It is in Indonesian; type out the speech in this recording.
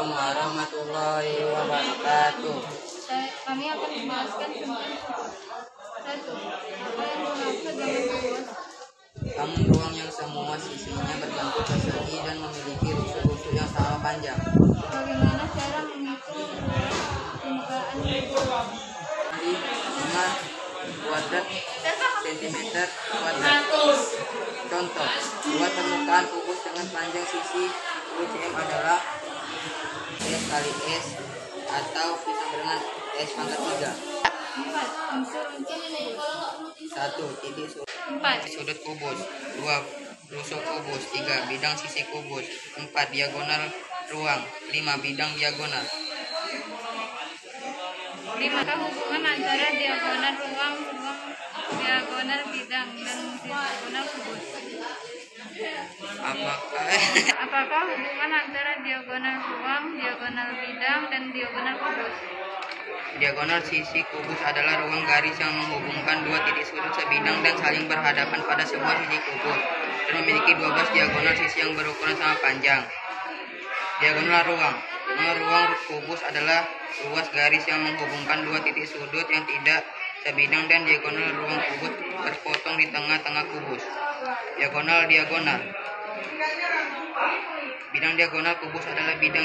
Assalamualaikum warahmatullahi wabarakatuh. Kami akan membahaskan tentang satu, apa yang dimaksud dengan ruang? Taman ruang yang semua sisinya berbentuk persegi dan memiliki rusuk-rusuk yang sama panjang. Bagaimana cara menghitung kelembagaan dari 5 cm²? Contoh, buat permukaan kubus dengan panjang sisi 10 cm adalah S kali S atau bisa dengan S pangkat 3. 1. Sudut kubus. 2. Rusuk kubus. 3. Bidang sisi kubus. 4. Diagonal ruang. 5. Bidang diagonal. 5. Hubungan antara diagonal ruang, diagonal bidang, dan diagonal kubus. Apakah hubungan antara diagonal ruang, diagonal bidang, dan diagonal kubus? Diagonal sisi kubus adalah ruang garis yang menghubungkan dua titik sudut sebidang dan saling berhadapan pada semua sisi kubus, dan memiliki 12 diagonal sisi yang berukuran sama panjang. Diagonal ruang. Ruang kubus adalah ruas garis yang menghubungkan dua titik sudut yang tidak sebidang, dan diagonal ruang kubus terpotong di tengah-tengah kubus. Diagonal. Bidang diagonal kubus adalah bidang